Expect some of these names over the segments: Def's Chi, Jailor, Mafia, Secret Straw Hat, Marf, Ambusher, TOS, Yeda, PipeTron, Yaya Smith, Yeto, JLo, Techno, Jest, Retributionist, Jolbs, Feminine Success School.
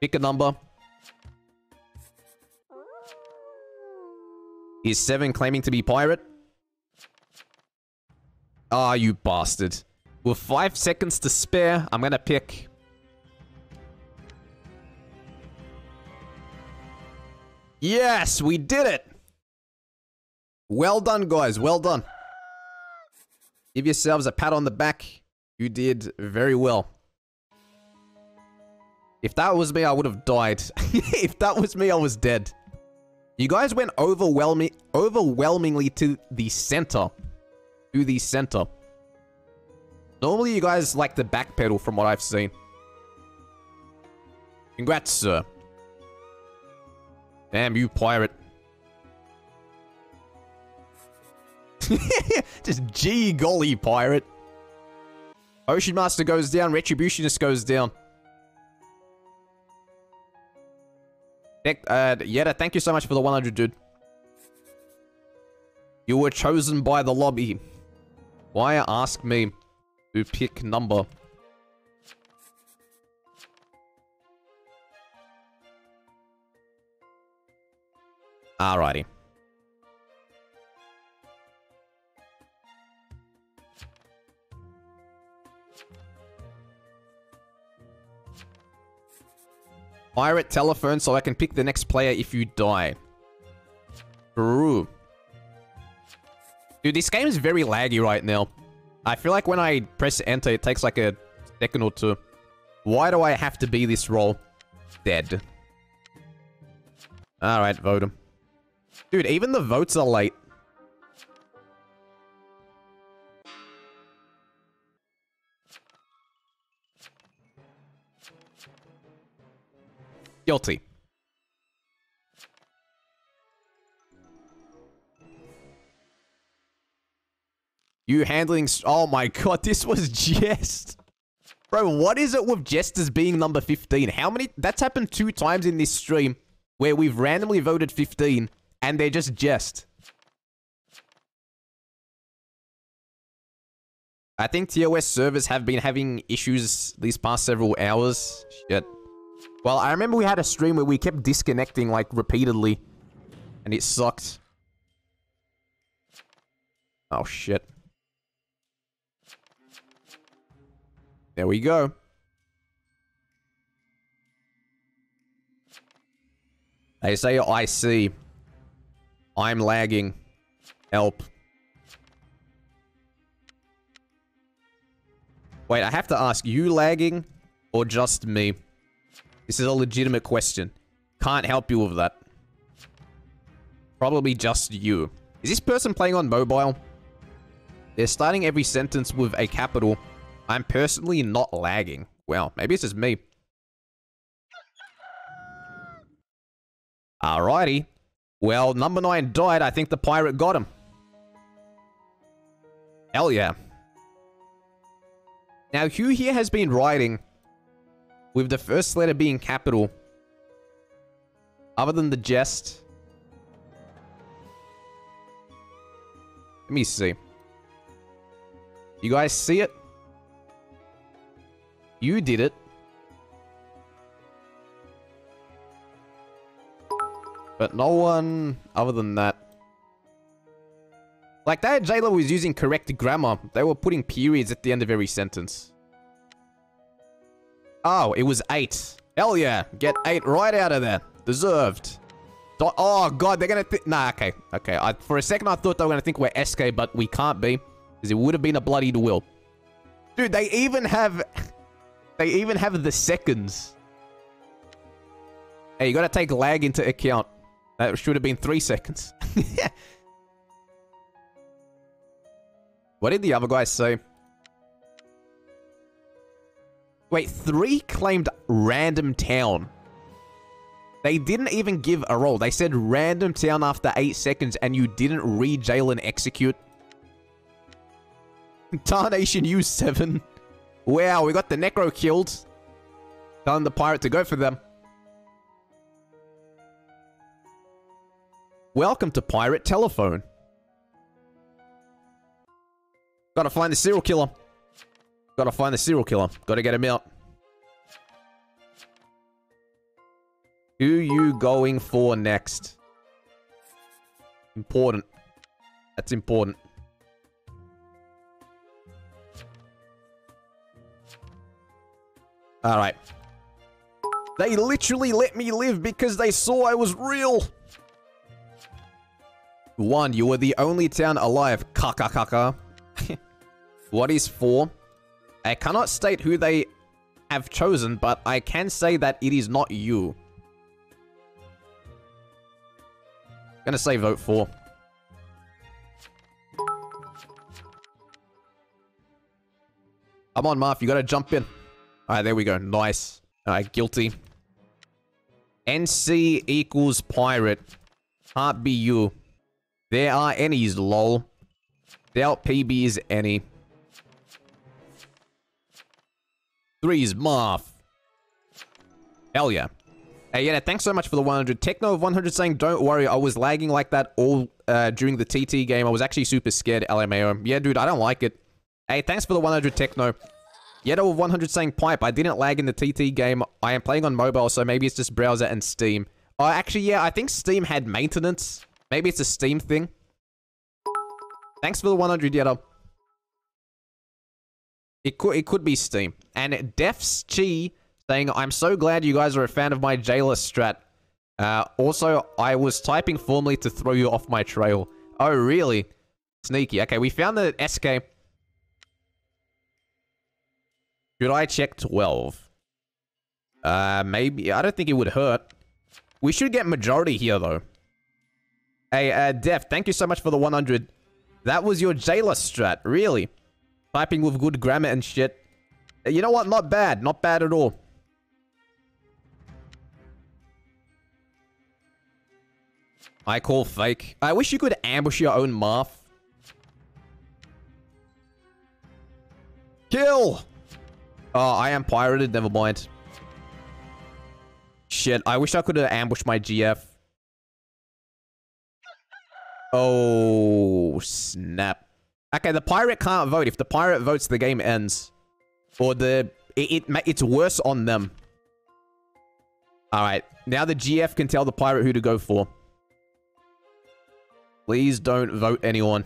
Pick a number. Is 7 claiming to be pirate? Ah, you bastard. With 5 seconds to spare, I'm gonna pick... Yes, we did it! Well done, guys. Well done. Give yourselves a pat on the back. You did very well. If that was me, I would have died. If that was me, I was dead. You guys went overwhelmingly to the center. To the center. Normally, you guys like to backpedal from what I've seen. Congrats, sir. Damn, you pirate. Just gee golly, pirate. Ocean Master goes down. Retributionist goes down. Yeda, thank you so much for the 100, dude. You were chosen by the lobby. Why ask me to pick number? Alrighty. Pirate telephone so I can pick the next player if you die. True. Dude, this game is very laggy right now. I feel like when I press enter, it takes like a second or two. Why do I have to be this role? Dead. Alright, vote him. Dude, even the votes are late. Guilty. You handling... Oh my god, this was Jest. Bro, what is it with Jest as being number 15? How many... That's happened 2 times in this stream where we've randomly voted 15 and they're just Jest. I think TOS servers have been having issues these past several hours. Shit. Well, I remember we had a stream where we kept disconnecting, like, repeatedly. And it sucked. Oh, shit. There we go. They say, I see. I'm lagging. Help. Wait, I have to ask, you lagging or just me? This is a legitimate question. Can't help you with that. Probably just you. Is this person playing on mobile? They're starting every sentence with a capital. I'm personally not lagging. Well, maybe it's just me. Alrighty. Well, number 9 died. I think the pirate got him. Hell yeah. Now, Hugh here has been writing... with the first letter being capital. Other than the Jest. Let me see. You guys see it? You did it. But no one other than that. Like that JLo was using correct grammar. They were putting periods at the end of every sentence. Oh, it was 8. Hell yeah. Get 8 right out of there. Deserved. Oh, God. They're going to think... Nah, okay. Okay. For a second, I thought they were going to think we're SK, but we can't be. Because it would have been a bloody duel. Dude, they even have... They even have the seconds. Hey, you got to take lag into account. That should have been 3 seconds. What did the other guy say? Wait, 3 claimed random town. They didn't even give a roll. They said random town after 8 seconds and you didn't re-jail and execute. Tarnation U7. Wow, we got the Necro killed. Telling the pirate to go for them. Welcome to Pirate Telephone. Gotta find the serial killer. Gotta find the serial killer. Gotta get him out. Who you going for next? Important. That's important. Alright. They literally let me live because they saw I was real. One, you were the only town alive. Kaka kaka. What is four? I cannot state who they have chosen, but I can say that it is not you. I'm gonna say vote four. Come on, Marf, you gotta jump in. Alright, there we go. Nice. Alright, guilty. NC equals pirate. Can't be you. There are any's, lol. Doubt PB is any. Three's Marf. Hell yeah. Hey, Yeda, thanks so much for the 100. Techno of 100 saying, don't worry, I was lagging like that all during the TT game. I was actually super scared, LMAO. Yeah, dude, I don't like it. Hey, thanks for the 100, Techno. Yeto of 100 saying, pipe, I didn't lag in the TT game. I am playing on mobile, so maybe it's just browser and Steam. Oh, actually, yeah, I think Steam had maintenance. Maybe it's a Steam thing. Thanks for the 100, Yeto. It could be Steam. And Def's Chi saying, I'm so glad you guys are a fan of my Jailor strat. Also, I was typing formally to throw you off my trail. Oh, really? Sneaky. Okay, we found the SK. Should I check 12? Maybe. I don't think it would hurt. We should get majority here, though. Hey, Def, thank you so much for the 100. That was your Jailor strat, really? Typing with good grammar and shit. You know what? Not bad. Not bad at all. I call fake. I wish you could ambush your own Marf. Kill! Oh, I am pirated. Never mind. Shit. I wish I could have ambushed my GF. Oh, snap. Okay, the pirate can't vote. If the pirate votes, the game ends. Or it's worse on them. Alright. Now the GF can tell the pirate who to go for. Please don't vote anyone.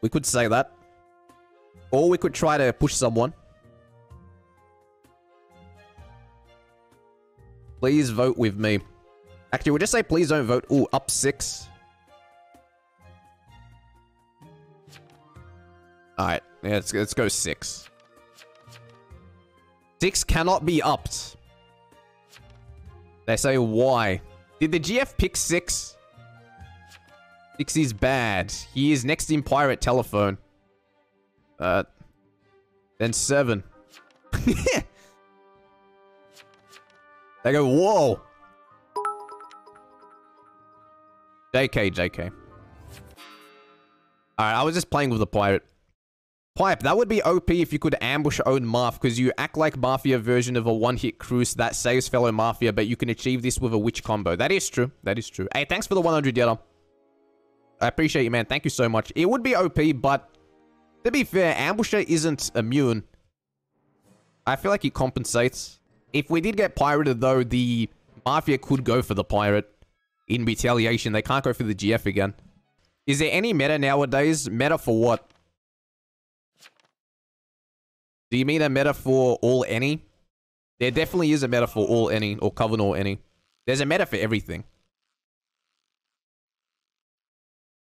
We could say that. Or we could try to push someone. Please vote with me. Actually, we'll just say please don't vote. Ooh, up 6. Alright, yeah, let's go 6. 6 cannot be upped. They say why. Did the GF pick 6? 6 is bad. He is next in pirate telephone. Then 7. They go, whoa. JK, JK. Alright, I was just playing with the pirate. Pipe, that would be OP if you could ambush own Marf, because you act like Mafia version of a one-hit cruise that saves fellow Mafia, but you can achieve this with a witch combo. That is true. That is true. Hey, thanks for the 100, Yeto. I appreciate you, man. Thank you so much. It would be OP, but... to be fair, Ambusher isn't immune. I feel like he compensates. If we did get pirated, though, the Mafia could go for the pirate. In retaliation, they can't go for the GF again. Is there any meta nowadays? Meta for what? Do you mean a meta for all any? There definitely is a meta for all any, or coven all any. There's a meta for everything.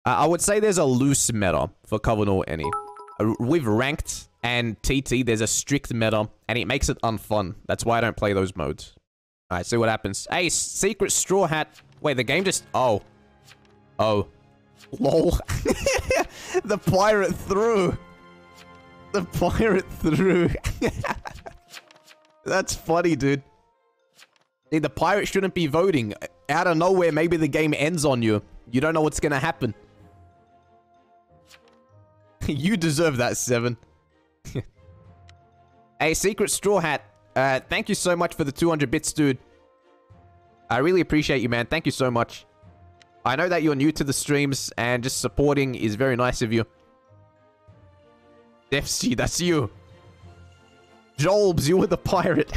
I would say there's a loose meta for coven all any. With ranked and TT, there's a strict meta, and it makes it unfun. That's why I don't play those modes. Alright, see what happens. Hey, Secret Straw Hat. Wait, the game just... oh. Oh. Lol. The pirate threw. The pirate threw. That's funny, dude. See, the pirate shouldn't be voting. Out of nowhere, maybe the game ends on you. You don't know what's gonna happen. You deserve that 7. Hey, Secret Straw Hat. Thank you so much for the 200 bits, dude. I really appreciate you, man. Thank you so much. I know that you're new to the streams, and just supporting is very nice of you. Def's Chi, that's you. Jolbs, you were the pirate.